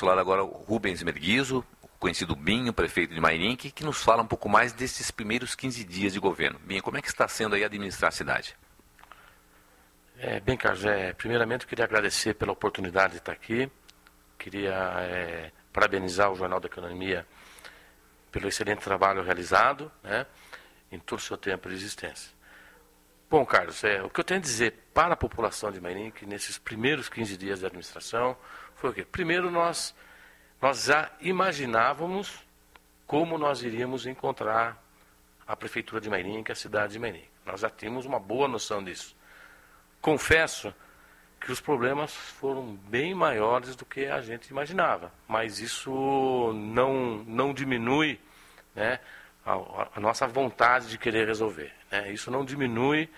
nosso lado agora o Rubens Merguizo, conhecido Binho, prefeito de Mairinque, que nos fala um pouco mais desses primeiros 15 dias de governo. Binho, como é que está sendo aí administrar a cidade? Bem, Carlos, primeiramente eu queria agradecer pela oportunidade de estar aqui. Queria parabenizar o Jornal da Economia pelo excelente trabalho realizado, né, em todo o seu tempo de existência. Bom, Carlos, o que eu tenho a dizer para a população de Mairinque nesses primeiros 15 dias de administração foi o quê? Primeiro, nós já imaginávamos como nós iríamos encontrar a Prefeitura de Mairinque, a cidade de Mairinque. Nós já tínhamos uma boa noção disso. Confesso que os problemas foram bem maiores do que a gente imaginava, mas isso não diminui, né, a nossa vontade de querer resolver, né? Isso não diminui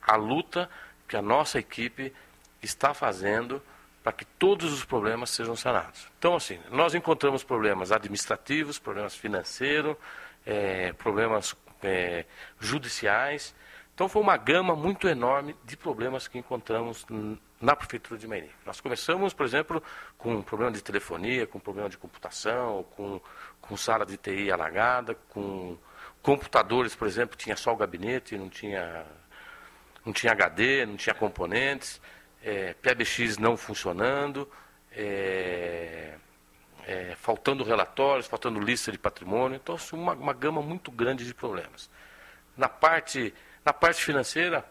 a luta que a nossa equipe está fazendo para que todos os problemas sejam sanados. Então, assim, nós encontramos problemas administrativos, problemas financeiros, problemas judiciais. Então, foi uma gama muito enorme de problemas que encontramos na Prefeitura de Mairinque. Nós começamos, por exemplo, com um problema de telefonia, com um problema de computação, com sala de TI alagada, com computadores, por exemplo, tinha só o gabinete, não tinha HD, não tinha componentes. PBX não funcionando, faltando relatórios, faltando lista de patrimônio. Então, uma gama muito grande de problemas. Na parte financeira,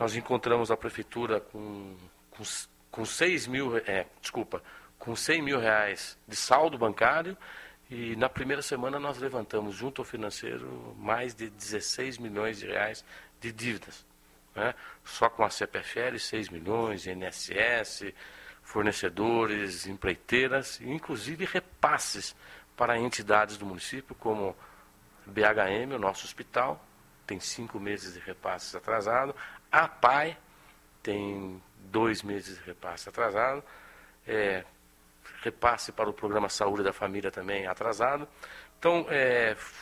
nós encontramos a prefeitura com 100 mil reais de saldo bancário, e na primeira semana nós levantamos junto ao financeiro mais de 16 milhões de reais de dívidas, né? Só com a CPFL, 6 milhões, INSS, fornecedores, empreiteiras, inclusive repasses para entidades do município, como BHM, o nosso hospital, tem 5 meses de repasses atrasado, a APAE tem 2 meses de repasses atrasado, repasse para o programa Saúde da Família também atrasado. Então,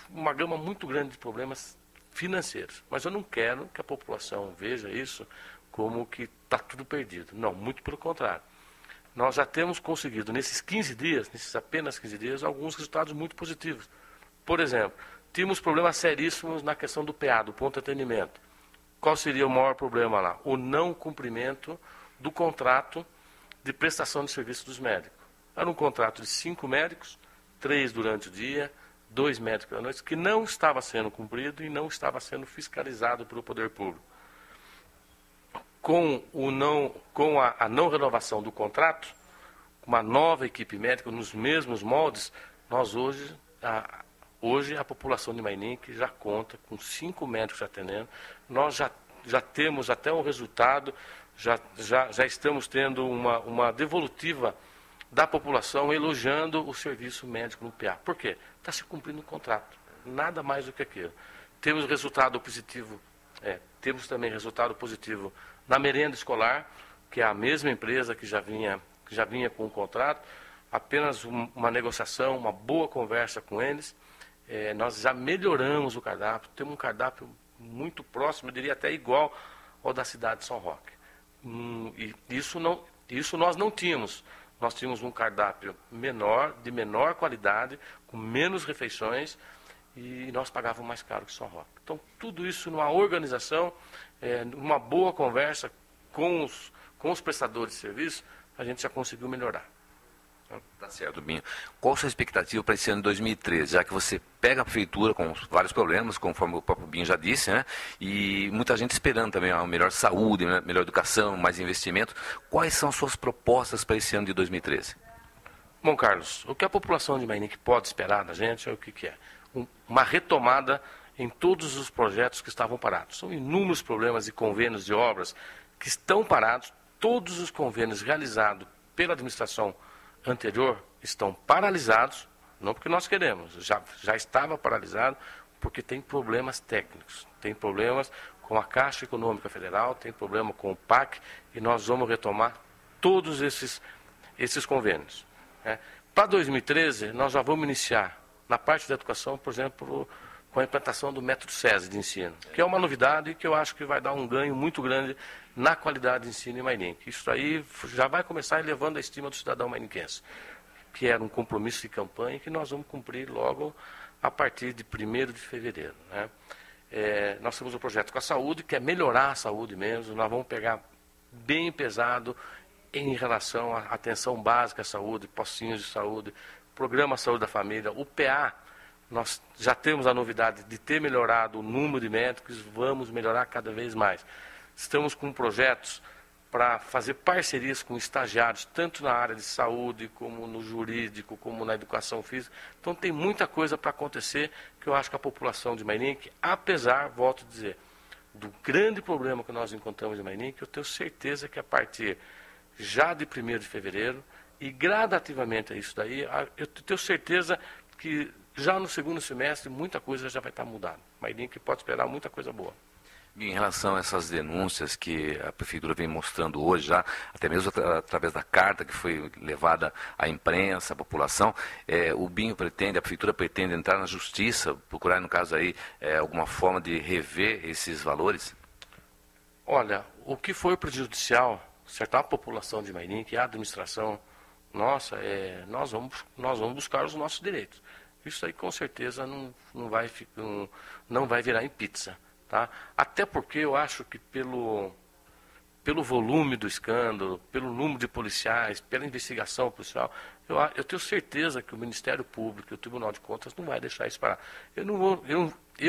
uma gama muito grande de problemas financeiros, mas eu não quero que a população veja isso como que está tudo perdido. Não, muito pelo contrário. Nós já temos conseguido, nesses apenas 15 dias, alguns resultados muito positivos. Por exemplo, tínhamos problemas seríssimos na questão do PA, do ponto de atendimento. Qual seria o maior problema lá? O não cumprimento do contrato de prestação de serviço dos médicos. Era um contrato de 5 médicos, 3 durante o dia, 2 médicos à noite, que não estava sendo cumprido e não estava sendo fiscalizado pelo poder público. Com a não renovação do contrato, com uma nova equipe médica nos mesmos moldes, nós hoje a população de Mairinque já conta com 5 médicos atendendo. Nós já temos até um resultado, já estamos tendo uma devolutiva da população elogiando o serviço médico no PA. Por quê? Está se cumprindo o contrato, nada mais do que aquilo. Temos resultado positivo, temos também resultado positivo na merenda escolar, que é a mesma empresa que já vinha com o contrato, apenas uma negociação, uma boa conversa com eles. Nós já melhoramos o cardápio, temos um cardápio muito próximo, eu diria até igual ao da cidade de São Roque. E isso nós não tínhamos. Nós tínhamos um cardápio menor, de menor qualidade, com menos refeições, e nós pagávamos mais caro que São Roque. Então, tudo isso numa organização, numa boa conversa com os prestadores de serviço, a gente já conseguiu melhorar. Tá certo, Binho. Qual a sua expectativa para esse ano de 2013? Já que você pega a prefeitura com vários problemas, conforme o próprio Binho já disse, né? E muita gente esperando também uma melhor saúde, melhor educação, mais investimento. Quais são suas propostas para esse ano de 2013? Bom, Carlos, o que a população de Mairinque pode esperar da gente é o que é? Uma retomada em todos os projetos que estavam parados. São inúmeros problemas de convênios de obras que estão parados. Todos os convênios realizados pela administração anterior estão paralisados, não porque nós queremos, já estava paralisado porque tem problemas técnicos, tem problemas com a Caixa Econômica Federal, tem problema com o PAC, e nós vamos retomar todos esses convênios. Para 2013, nós já vamos iniciar, na parte da educação, por exemplo, com a implantação do Metro SESI de ensino, que é uma novidade e que eu acho que vai dar um ganho muito grande na qualidade de ensino em Mairinque. Isso aí já vai começar elevando a estima do cidadão mairinquense, que era um compromisso de campanha que nós vamos cumprir logo a partir de 1º de fevereiro. Né? Nós temos um projeto com a saúde, que é melhorar a saúde mesmo, nós vamos pegar bem pesado em relação à atenção básica à saúde, postinhos de saúde, programa Saúde da Família, o PA. Nós já temos a novidade de ter melhorado o número de médicos, vamos melhorar cada vez mais. Estamos com projetos para fazer parcerias com estagiários, tanto na área de saúde, como no jurídico, como na educação física. Então tem muita coisa para acontecer que eu acho que a população de Mairinque, apesar, volto a dizer, do grande problema que nós encontramos em Mairinque, eu tenho certeza que a partir já de 1º de fevereiro, e gradativamente é isso daí, eu tenho certeza que já no 2º semestre muita coisa já vai estar mudada. Mairinque pode esperar muita coisa boa. Em relação a essas denúncias que a Prefeitura vem mostrando hoje já, até mesmo através da carta que foi levada à imprensa, à população, o Binho pretende, a Prefeitura pretende entrar na Justiça, procurar, no caso aí, alguma forma de rever esses valores? Olha, o que foi prejudicial, certa a população de Mairinque, a administração nossa, nós vamos buscar os nossos direitos. Isso aí com certeza não vai virar em pizza. Tá? Até porque eu acho que pelo volume do escândalo, pelo número de policiais, pela investigação policial, eu tenho certeza que o Ministério Público e o Tribunal de Contas não vai deixar isso parar. Eu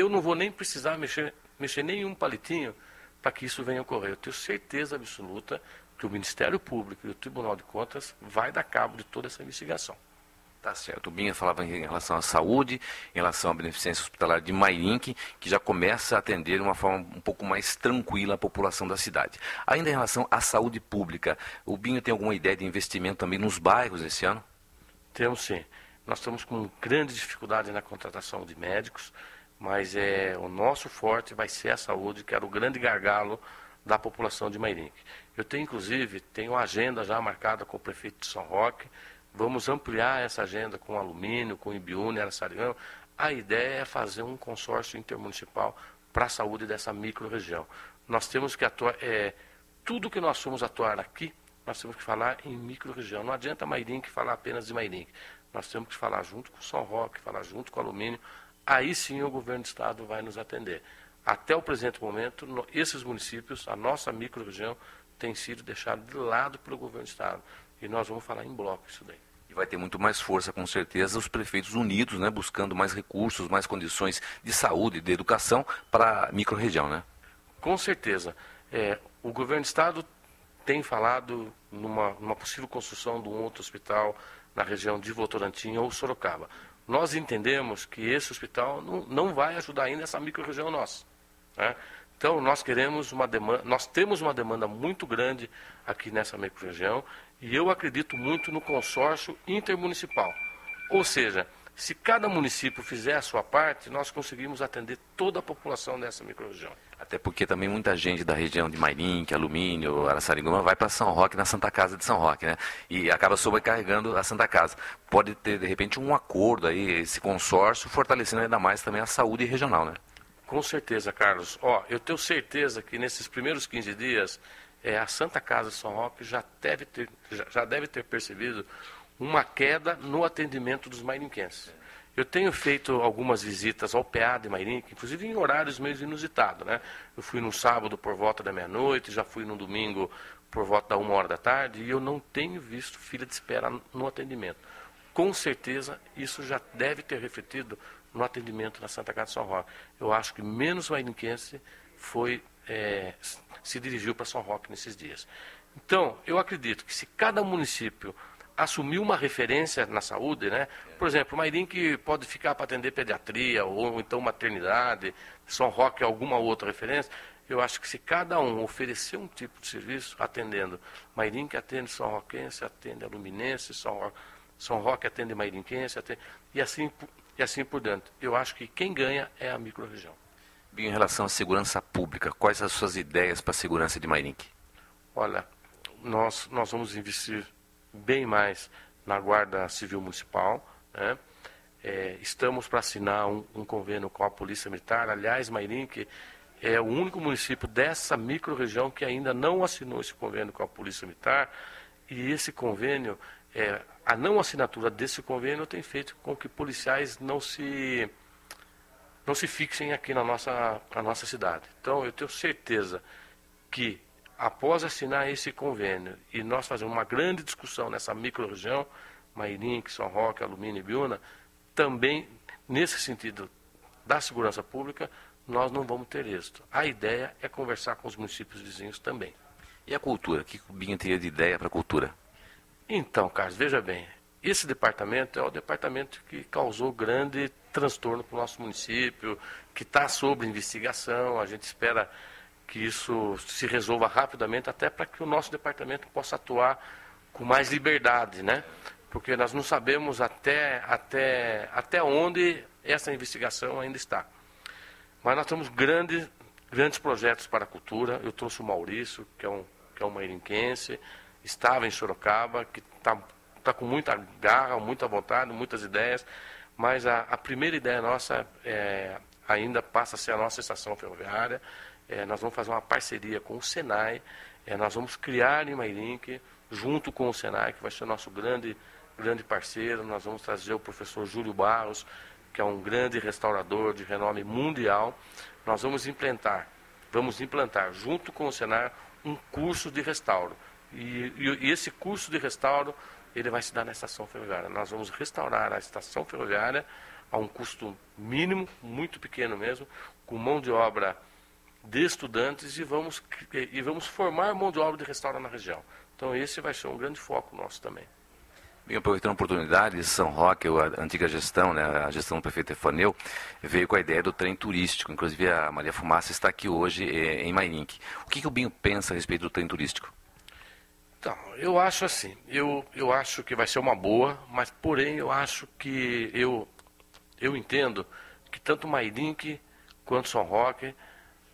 não vou nem precisar mexer nenhum palitinho para que isso venha a ocorrer. Eu tenho certeza absoluta que o Ministério Público e o Tribunal de Contas vai dar cabo de toda essa investigação. Tá certo. O Binha falava em relação à saúde, em relação à Beneficência Hospitalar de Mairinque, que já começa a atender de uma forma um pouco mais tranquila a população da cidade. Ainda em relação à saúde pública, o Binho tem alguma ideia de investimento também nos bairros esse ano? Temos sim. Nós estamos com grande dificuldade na contratação de médicos, mas o nosso forte vai ser a saúde, que era o grande gargalo da população de Mairinque. Eu tenho, inclusive, uma agenda já marcada com o prefeito de São Roque. Vamos ampliar essa agenda com Alumínio, com Ibiú, Araçariguama. A ideia é fazer um consórcio intermunicipal para a saúde dessa micro-região. Nós temos que atuar, tudo que nós formos atuar aqui, nós temos que falar em micro-região. Não adianta Mairinque falar apenas de Mairinque. Nós temos que falar junto com São Roque, falar junto com Alumínio. Aí sim o governo do estado vai nos atender. Até o presente momento, esses municípios, a nossa micro-região, tem sido deixada de lado pelo governo do estado. E nós vamos falar em bloco isso daí. E vai ter muito mais força, com certeza, os prefeitos unidos, né, buscando mais recursos, mais condições de saúde e de educação para a microrregião, né? Com certeza. O governo do estado tem falado numa possível construção de um outro hospital na região de Votorantim ou Sorocaba. Nós entendemos que esse hospital não vai ajudar ainda essa microrregião nossa, né? Então, nós temos uma demanda muito grande aqui nessa microrregião e eu acredito muito no consórcio intermunicipal. Ou seja, se cada município fizer a sua parte, nós conseguimos atender toda a população dessa microrregião. Até porque também muita gente da região de Mairinque, Alumínio, Araçariguama, vai para São Roque, na Santa Casa de São Roque, né? E acaba sobrecarregando a Santa Casa. Pode ter, de repente, um acordo aí, esse consórcio, fortalecendo ainda mais também a saúde regional, né? Com certeza, Carlos. Eu tenho certeza que nesses primeiros 15 dias, a Santa Casa de São Roque já deve ter percebido uma queda no atendimento dos mairinquenses. Eu tenho feito algumas visitas ao PA de Mairinque, inclusive em horários meio inusitados, né? Eu fui num sábado por volta da meia-noite, já fui num domingo por volta da 1h da tarde, e eu não tenho visto fila de espera no atendimento. Com certeza, isso já deve ter refletido no atendimento na Santa Casa de São Roque. Eu acho que menos mairinquense se dirigiu para São Roque nesses dias. Então, eu acredito que se cada município assumir uma referência na saúde, né? Por exemplo, Mairinque pode ficar para atender pediatria ou então maternidade, São Roque alguma outra referência. Eu acho que se cada um oferecer um tipo de serviço, atendendo Mairinque atende São Roquense, atende Aluminense, São Roque atende Mairinquense, e assim por dentro. Eu acho que quem ganha é a microrregião. Em relação à segurança pública, quais as suas ideias para a segurança de Mairinque? Olha, nós vamos investir bem mais na Guarda Civil Municipal, né? Estamos para assinar um convênio com a Polícia Militar. Aliás, Mairinque é o único município dessa micro-região que ainda não assinou esse convênio com a Polícia Militar. E esse convênio, a não assinatura desse convênio tem feito com que policiais não se fixem aqui na nossa cidade. Então, eu tenho certeza que, após assinar esse convênio e nós fazermos uma grande discussão nessa micro-região, Mairinque, São Roque, Alumínio e Biúna, também, nesse sentido da segurança pública, nós não vamos ter êxito. A ideia é conversar com os municípios vizinhos também. E a cultura? O que o Binho teria de ideia para a cultura? Então, Carlos, veja bem, esse departamento é o departamento que causou grande transtorno para o nosso município, que está sob investigação. A gente espera que isso se resolva rapidamente, até para que o nosso departamento possa atuar com mais liberdade, né? Porque nós não sabemos até onde essa investigação ainda está. Mas nós temos grandes projetos para a cultura. Eu trouxe o Maurício, que é um mairinquense, estava em Sorocaba, que está com muita garra, muita vontade, muitas ideias, mas a primeira ideia nossa ainda passa a ser a nossa estação ferroviária. Nós vamos fazer uma parceria com o Senai, nós vamos criar em Mairinque, junto com o Senai, que vai ser nosso grande parceiro. Nós vamos trazer o professor Júlio Barros, que é um grande restaurador de renome mundial. Nós vamos implantar junto com o Senai um curso de restauro. E esse curso de restauro, ele vai se dar na estação ferroviária. Nós vamos restaurar a estação ferroviária a um custo mínimo, muito pequeno mesmo, com mão de obra de estudantes, e vamos formar mão de obra de restauro na região. Então esse vai ser um grande foco nosso também. Bem, aproveitando a oportunidade, São Roque, a antiga gestão, né, a gestão do prefeito Efaneu, veio com a ideia do trem turístico. Inclusive a Maria Fumaça está aqui hoje em Mairinque. O que o Binho pensa a respeito do trem turístico? Então, eu acho assim, eu acho que vai ser uma boa, mas porém eu acho que, eu entendo que tanto Mairinque quanto São Roque,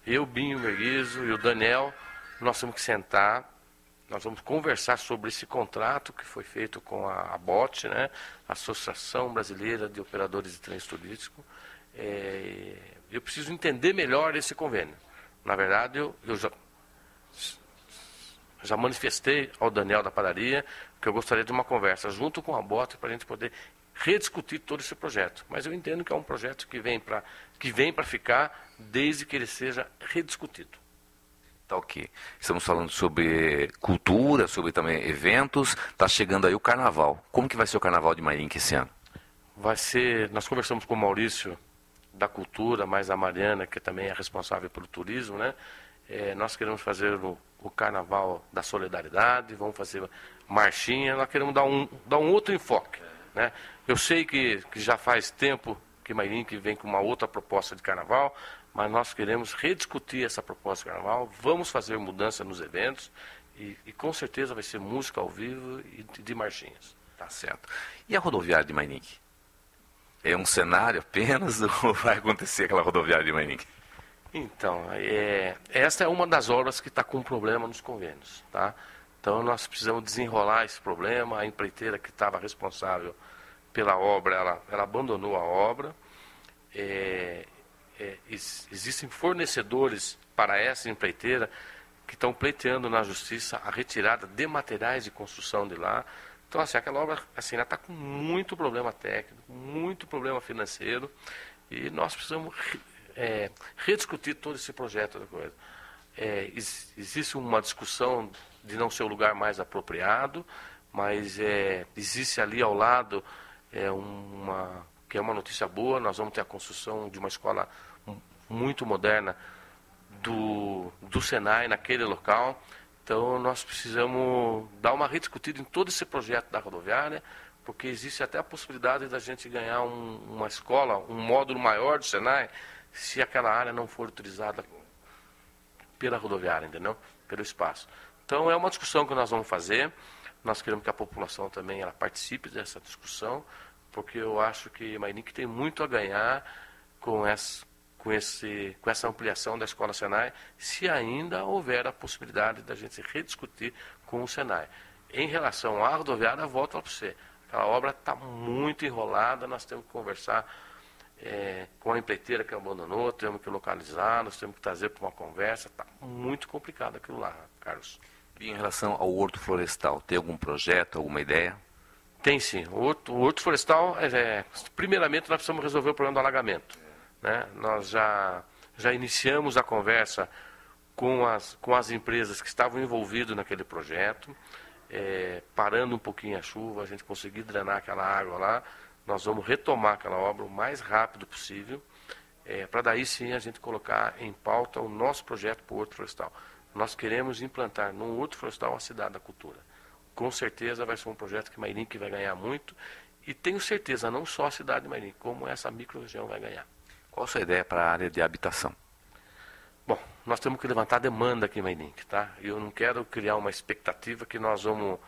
eu, Binho Merguizo e o Daniel, nós temos que sentar. Nós vamos conversar sobre esse contrato que foi feito com a ABOT, né? Associação Brasileira de Operadores de Trânsito Turístico. Eu preciso entender melhor esse convênio. Na verdade, eu já manifestei ao Daniel da padaria que eu gostaria de uma conversa junto com a ABOT para a gente poder rediscutir todo esse projeto. Mas eu entendo que é um projeto que vem para ficar, desde que ele seja rediscutido. Ok. Estamos falando sobre cultura, sobre também eventos. Está chegando aí o carnaval. Como que vai ser o carnaval de Mairinque esse ano? Vai ser... Nós conversamos com o Maurício da cultura, mais a Mariana, que também é responsável pelo turismo, né? Nós queremos fazer o carnaval da solidariedade, vamos fazer marchinha, nós queremos dar um outro enfoque, né? Eu sei que já faz tempo que Mairinque vem com uma outra proposta de carnaval, mas nós queremos rediscutir essa proposta de carnaval. Vamos fazer mudança nos eventos e com certeza vai ser música ao vivo e de marchinhas. Tá certo. E a rodoviária de Mairinque? É um cenário apenas ou vai acontecer aquela rodoviária de Mairinque? Então, essa é uma das obras que está com problema nos convênios, tá? Então nós precisamos desenrolar esse problema. A empreiteira que estava responsável pela obra, ela abandonou a obra. Existem fornecedores para essa empreiteira que estão pleiteando na justiça a retirada de materiais de construção de lá. Então, assim, aquela obra assim, ela está com muito problema técnico, muito problema financeiro, e nós precisamos rediscutir todo esse projeto da coisa. Existe uma discussão de não ser o lugar mais apropriado, mas existe ali ao lado que é uma notícia boa. Nós vamos ter a construção de uma escola muito moderna do Senai naquele local. Então nós precisamos dar uma rediscutida em todo esse projeto da rodoviária, porque existe até a possibilidade da gente ganhar uma escola, um módulo maior do Senai, se aquela área não for utilizada pela rodoviária, entendeu? Pelo espaço. Então é uma discussão que nós vamos fazer. Nós queremos que a população também ela participe dessa discussão, porque eu acho que Mairinque tem muito a ganhar com essa ampliação da Escola Senai, se ainda houver a possibilidade da gente rediscutir com o Senai. Em relação à rodoviária, volto para você. Aquela obra está muito enrolada, nós temos que conversar com a empreiteira que abandonou, temos que localizar, nós temos que trazer para uma conversa. Está muito complicado aquilo lá, Carlos. E em relação ao horto florestal, tem algum projeto, alguma ideia? Tem sim. O horto florestal, primeiramente, nós precisamos resolver o problema do alagamento. Né? Nós já iniciamos a conversa com as empresas que estavam envolvidas naquele projeto, parando um pouquinho a chuva, a gente conseguir drenar aquela água lá. Nós vamos retomar aquela obra o mais rápido possível, para daí sim a gente colocar em pauta o nosso projeto para o horto florestal. Nós queremos implantar no horto florestal a Cidade da Cultura. Com certeza vai ser um projeto que Mairinque vai ganhar muito, e tenho certeza, não só a cidade de Mairinque, como essa micro-região vai ganhar. Qual a sua ideia para a área de habitação? Bom, nós temos que levantar a demanda aqui em Mairinque, tá? Eu não quero criar uma expectativa que nós vamos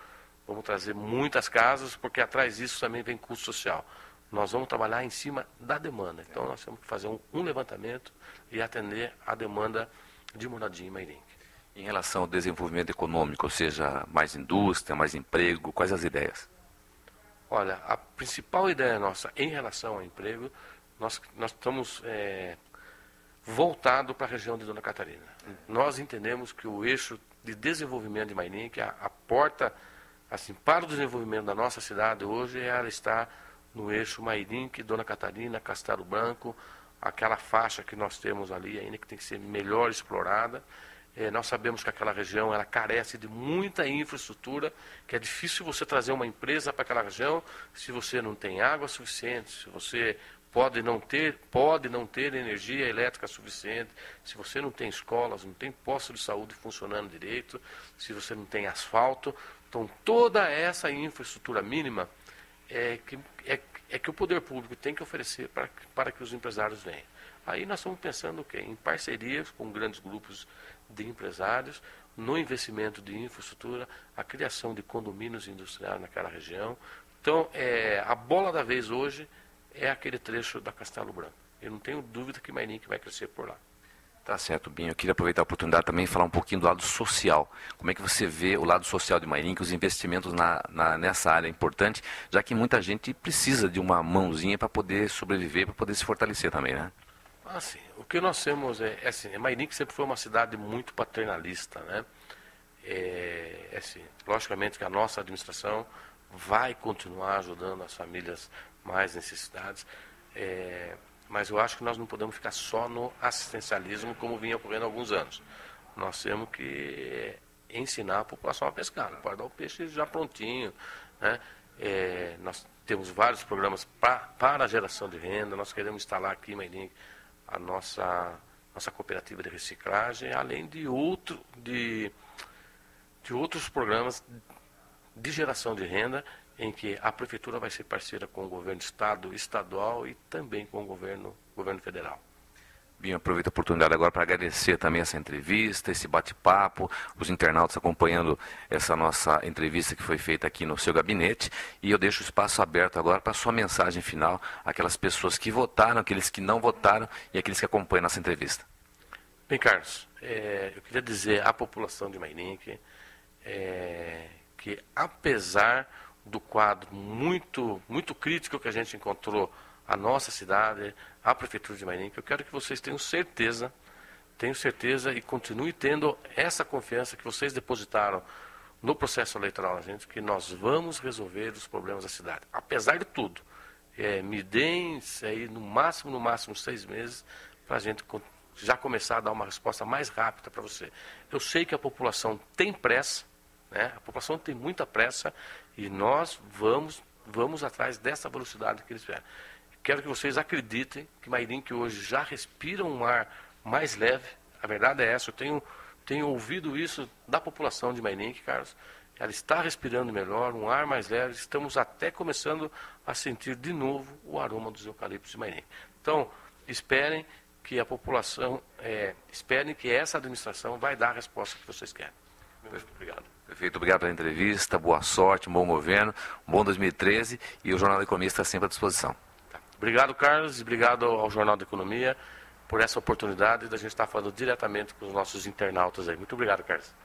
trazer muitas casas, porque atrás disso também vem custo social. Nós vamos trabalhar em cima da demanda. Então nós temos que fazer um levantamento e atender a demanda de moradia em Mairinque. Em relação ao desenvolvimento econômico, ou seja, mais indústria, mais emprego, quais as ideias? Olha, a principal ideia nossa em relação ao emprego, nós estamos voltados para a região de Dona Catarina. Nós entendemos que o eixo de desenvolvimento de Mairinque, a porta assim, para o desenvolvimento da nossa cidade hoje, ela está no eixo Mairinque, Dona Catarina, Castelo Branco, aquela faixa que nós temos ali ainda que tem que ser melhor explorada. Nós sabemos que aquela região ela carece de muita infraestrutura, que é difícil você trazer uma empresa para aquela região se você não tem água suficiente, se você pode não ter energia elétrica suficiente, se você não tem escolas, não tem posto de saúde funcionando direito, se você não tem asfalto. Então, toda essa infraestrutura mínima que o poder público tem que oferecer para que os empresários venham. Aí nós estamos pensando o quê? Em parcerias com grandes grupos de empresários, no investimento de infraestrutura, a criação de condomínios industriais naquela região. Então, a bola da vez hoje é aquele trecho da Castelo Branco. Eu não tenho dúvida que Mairinque vai crescer por lá. Tá certo, Binho. Eu queria aproveitar a oportunidade também e falar um pouquinho do lado social. Como é que você vê o lado social de Mairinque, os investimentos nessa área importante, já que muita gente precisa de uma mãozinha para poder sobreviver, para poder se fortalecer também, né? Assim, o que nós temos Mairinque sempre foi uma cidade muito paternalista, né? Logicamente que a nossa administração vai continuar ajudando as famílias mais necessitadas, mas eu acho que nós não podemos ficar só no assistencialismo, como vinha ocorrendo há alguns anos. Nós temos que ensinar a população a pescar, não pode dar o peixe já prontinho, né? Nós temos vários programas para a geração de renda, nós queremos instalar aqui em Mairinque a nossa cooperativa de reciclagem, além de outros programas de geração de renda, em que a Prefeitura vai ser parceira com o governo do Estado, estadual e também com o governo federal. Binho, aproveito a oportunidade agora para agradecer também essa entrevista, esse bate-papo, os internautas acompanhando essa nossa entrevista que foi feita aqui no seu gabinete. E eu deixo o espaço aberto agora para a sua mensagem final, aquelas pessoas que votaram, aqueles que não votaram e aqueles que acompanham essa entrevista. Bem, Carlos, eu queria dizer à população de Mairinque que, apesar do quadro muito crítico que a gente encontrou a nossa cidade, a Prefeitura de Mairinque, eu quero que vocês tenham certeza e continuem tendo essa confiança que vocês depositaram no processo eleitoral na gente, que nós vamos resolver os problemas da cidade. Apesar de tudo, me deem aí no máximo 6 meses para a gente já começar a dar uma resposta mais rápida para você. Eu sei que a população tem pressa, né? A população tem muita pressa e nós vamos atrás dessa velocidade que eles querem. Quero que vocês acreditem que Mairinque hoje já respira um ar mais leve. A verdade é essa, eu tenho ouvido isso da população de Mairinque, Carlos. Ela está respirando melhor, um ar mais leve. Estamos até começando a sentir de novo o aroma dos eucaliptos de Mairinque. Então, esperem que a população, esperem que essa administração vai dar a resposta que vocês querem. Muito obrigado. Perfeito, obrigado pela entrevista, boa sorte, um bom governo, um bom 2013 e o Jornal da Economia está sempre à disposição. Obrigado, Carlos, e obrigado ao Jornal da Economia por essa oportunidade de a gente estar falando diretamente com os nossos internautas aí. Muito obrigado, Carlos.